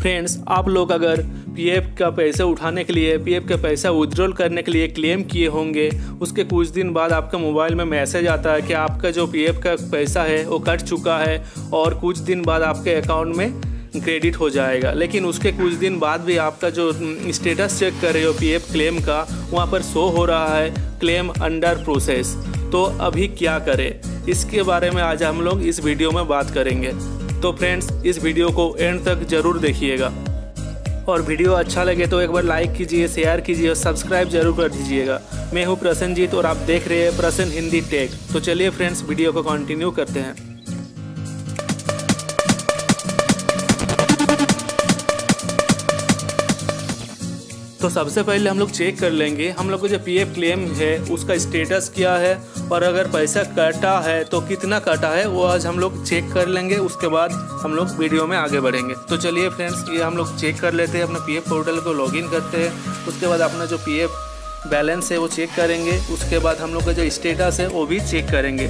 Friends, आप लोग अगर पीएफ का पैसा उठाने के लिए, पीएफ का पैसा विड्रॉल करने के लिए क्लेम किए होंगे, उसके कुछ दिन बाद आपके मोबाइल में मैसेज आता है कि आपका जो पीएफ का पैसा है वो कट चुका है और कुछ दिन बाद आपके अकाउंट में क्रेडिट हो जाएगा। लेकिन उसके कुछ दिन बाद भी आपका जो स्टेटस चेक कर रहे हो पीएफ क्लेम का, वहाँ पर शो हो रहा है क्लेम अंडर प्रोसेस। तो अभी क्या करें, इसके बारे में आज हम लोग इस वीडियो में बात करेंगे। तो फ्रेंड्स, इस वीडियो को एंड तक जरूर देखिएगा और वीडियो अच्छा लगे तो एक बार लाइक कीजिए, शेयर कीजिए और सब्सक्राइब जरूर कर दीजिएगा। मैं हूँ प्रसन्नजीत और आप देख रहे हैं प्रसन्न हिंदी टेक। तो चलिए फ्रेंड्स, वीडियो को कंटिन्यू करते हैं। तो सबसे पहले हम लोग चेक कर लेंगे हम लोग को जो पीएफ क्लेम है उसका स्टेटस क्या है और अगर पैसा कटा है तो कितना कटा है, वो आज हम लोग चेक कर लेंगे। उसके बाद हम लोग वीडियो में आगे बढ़ेंगे। तो चलिए फ्रेंड्स, ये हम लोग चेक कर लेते हैं। अपना पीएफ पोर्टल को लॉगिन करते हैं, उसके बाद अपना जो पीएफ बैलेंस है वो चेक करेंगे। उसके बाद हम लोग का जो स्टेटस है वो भी चेक करेंगे।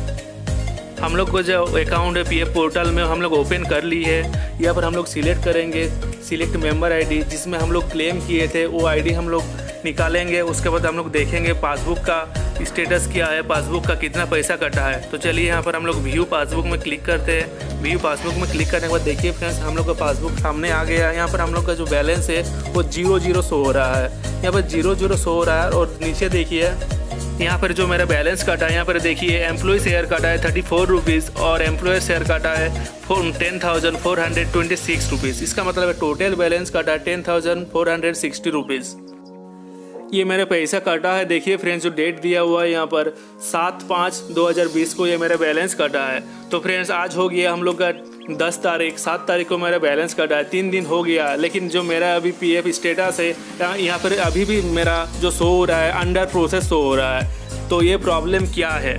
हम लोग को जो अकाउंट है पीएफ पोर्टल में हम लोग ओपन कर ली है। यहाँ पर हम लोग सिलेक्ट करेंगे सिलेक्ट मेंबर आईडी, जिसमें हम लोग क्लेम किए थे वो आईडी हम लोग निकालेंगे। उसके बाद हम लोग देखेंगे पासबुक का स्टेटस क्या है, पासबुक का कितना पैसा कटा है। तो चलिए यहाँ पर हम लोग व्यू पासबुक में क्लिक करते हैं। व्यू पासबुक में क्लिक करने के बाद देखिए फ्रेंड्स, हम लोग का पासबुक सामने आ गया है। यहाँ पर हम लोग का जो बैलेंस है वो 00 शो हो रहा है। यहाँ पर 00 शो हो रहा है और नीचे देखिए यहाँ पर जो मेरा बैलेंस कटा है, यहाँ पर देखिए एम्प्लॉय शेयर कटा है 34 रुपीज़ और एम्प्लॉय शेयर कटा है 10,426 रुपीज़। इसका मतलब है टोटल बैलेंस कटा है 10,460 रुपीज़। ये मेरा पैसा कटा है। देखिए फ्रेंड्स, जो डेट दिया हुआ है यहाँ पर 7/5/2020 को ये मेरा बैलेंस कटा है। तो फ्रेंड्स, आज हो गया हम लोग का 10 तारीख, 7 तारीख को मेरा बैलेंस कटा है। 3 दिन हो गया, लेकिन जो मेरा अभी पीएफ स्टेटस है यहाँ पर अभी भी मेरा जो शो हो रहा है अंडर प्रोसेस शो हो रहा है। तो ये प्रॉब्लम क्या है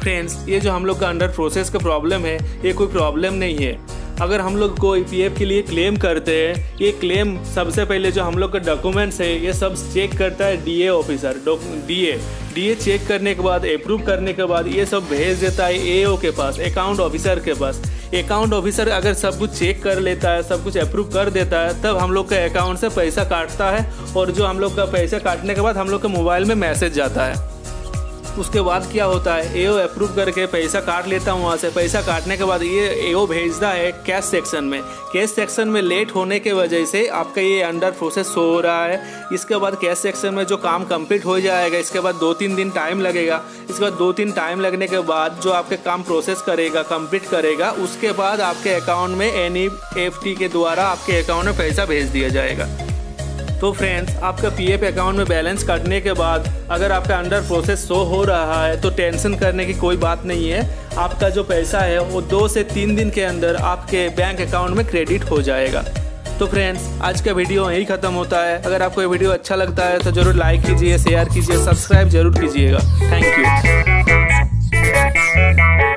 फ्रेंड्स? ये जो हम लोग का अंडर प्रोसेस का प्रॉब्लम है, ये कोई प्रॉब्लम नहीं है। अगर हम लोग कोई पीएफ के लिए क्लेम करते हैं, ये क्लेम सबसे पहले जो हम लोग का डॉक्यूमेंट्स है ये सब चेक करता है डीए ऑफिसर। डीए चेक करने के बाद, अप्रूव करने के बाद ये सब भेज देता है एओ के पास, अकाउंट ऑफिसर के पास। अकाउंट ऑफिसर अगर सब कुछ चेक कर लेता है, सब कुछ अप्रूव कर देता है, तब हम लोग के अकाउंट से पैसा काटता है। और जो हम लोग का पैसा काटने के बाद हम लोग के मोबाइल में मैसेज जाता है। उसके बाद क्या होता है, एओ अप्रूव करके पैसा काट लेता हूँ। वहाँ से पैसा काटने के बाद ये एओ भेजता है कैश सेक्शन में। कैश सेक्शन में लेट होने के वजह से आपका ये अंडर प्रोसेस शो हो रहा है। इसके बाद कैश सेक्शन में जो काम कंप्लीट हो जाएगा, इसके बाद 2-3 दिन टाइम लगेगा। इसके बाद 2-3 टाइम लगने के बाद जो आपके काम प्रोसेस करेगा, कंप्लीट करेगा, उसके बाद आपके अकाउंट में एनईएफटी के द्वारा आपके अकाउंट में पैसा भेज दिया जाएगा। तो फ्रेंड्स, आपका पीएफ अकाउंट में बैलेंस कटने के बाद अगर आपका अंडर प्रोसेस शो हो रहा है तो टेंशन करने की कोई बात नहीं है। आपका जो पैसा है वो 2 से 3 दिन के अंदर आपके बैंक अकाउंट में क्रेडिट हो जाएगा। तो फ्रेंड्स, आज का वीडियो यहीं ख़त्म होता है। अगर आपको ये वीडियो अच्छा लगता है तो ज़रूर लाइक कीजिए, शेयर कीजिए, सब्सक्राइब जरूर कीजिएगा। Thank you.